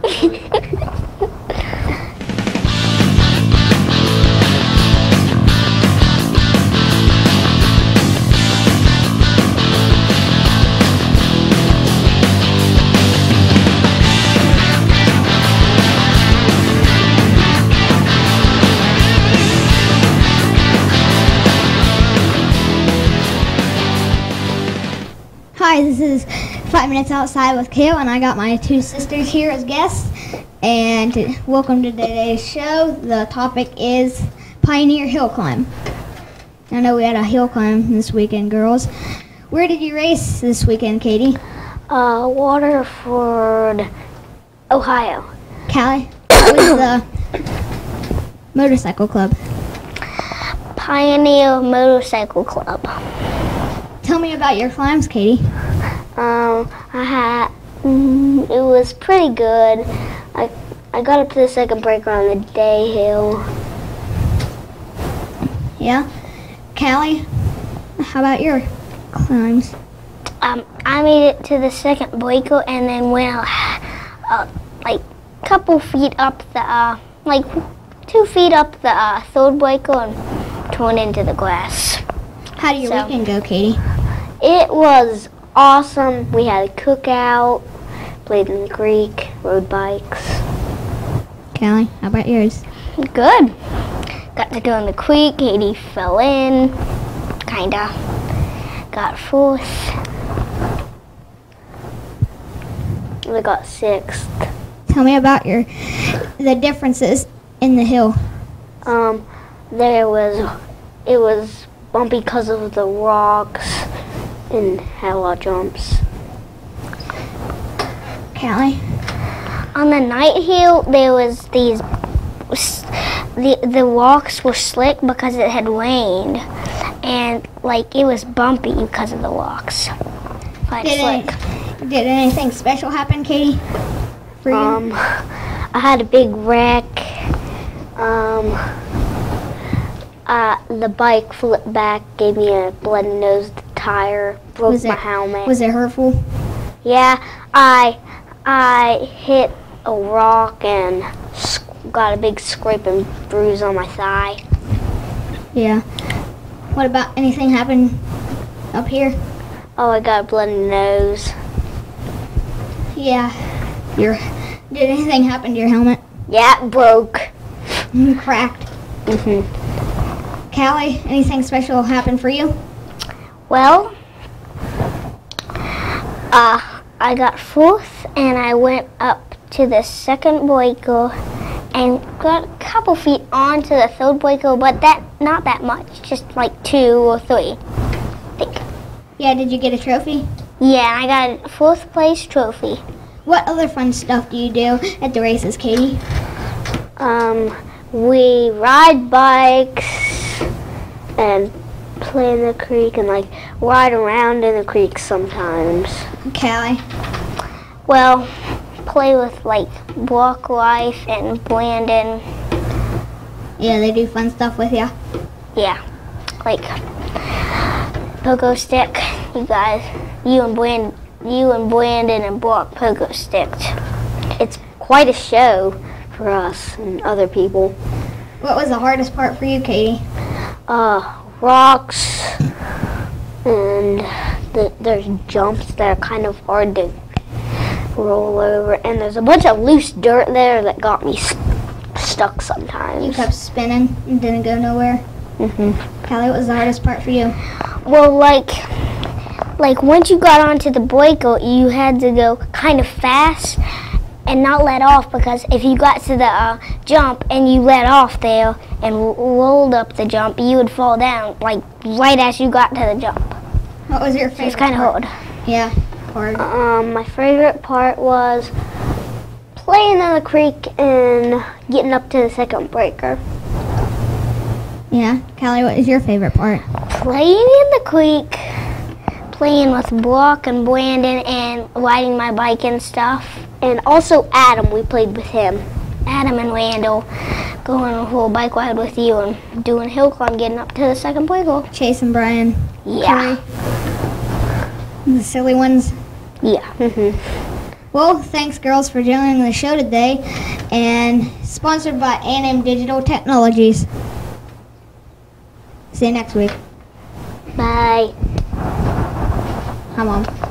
Hi, this is 5 Minutes Outside with Cael, and I got my two sisters here as guests. And welcome to today's show. The topic is Pioneer Hill Climb. I know we had a hill climb this weekend, girls. Where did you race this weekend, Katie? Waterford, Ohio. Callie, what was the motorcycle club? Pioneer Motorcycle Club. Tell me about your climbs, Katie. It was pretty good. I got up to the second breaker on the day hill. Yeah. Callie, how about your climbs? I made it to the second breaker and then went like a couple feet up the, like 2 feet up the third breaker and turned into the grass. How did your weekend go, Katie? It was awesome. We had a cookout, played in the creek, rode bikes. Callie, how about yours? Good. Got to go in the creek. Katie fell in, kinda. Got fourth. We got sixth. Tell me about the differences in the hill. It was bumpy because of the rocks and had a lot of jumps. Callie? On the night hill, there was the rocks were slick because it had rained, and like it was bumpy because of the rocks. But did anything special happen, Katie? For you? I had a big wreck. The bike flipped back, gave me a bloody nose, the tire, broke my helmet. Was it hurtful? Yeah, I hit a rock and got a big scrape and bruise on my thigh. Yeah. What about anything happened up here? Oh, I got a bloody nose. Yeah. Did anything happen to your helmet? Yeah, it broke. Cracked. Mm-hmm. Callie, anything special happen for you? Well, I got fourth and I went up to the second breaker and got a couple feet onto the third breaker, but not that much, just like 2 or 3, I think. Yeah, did you get a trophy? Yeah, I got a fourth place trophy. What other fun stuff do you do at the races, Katie? We ride bikes and play in the creek and like ride around in the creek sometimes. Callie? Well, play with like Block Life and Brandon. Yeah, they do fun stuff with you? Yeah, like pogo stick. You guys, you and Brandon and Block pogo sticked. It's quite a show for us and other people. What was the hardest part for you, Katie? Rocks, and there's jumps that are kind of hard to roll over, and there's a bunch of loose dirt there that got me stuck sometimes. You kept spinning and didn't go nowhere? Mm-hmm. Callie, what was the hardest part for you? Well, like once you got onto the breaker, you had to go kind of fast and not let off, because if you got to the jump and you let off there and rolled up the jump, you would fall down like right as you got to the jump. What was your favorite? It's kind of hard. Yeah, hard. My favorite part was playing in the creek and getting up to the second breaker. Yeah, Callie, what is your favorite part? Playing in the creek, playing with Brock and Brandon, and riding my bike and stuff. And also Adam, we played with him. Adam and Randall, going on a whole bike ride with you and doing hill climb, getting up to the second breaker. Chase and Brian. Yeah. Curry. The silly ones. Yeah. Mm-hmm. Well, thanks, girls, for joining the show today, and sponsored by A&M Digital Technologies. See you next week. Bye. Hi, Mom.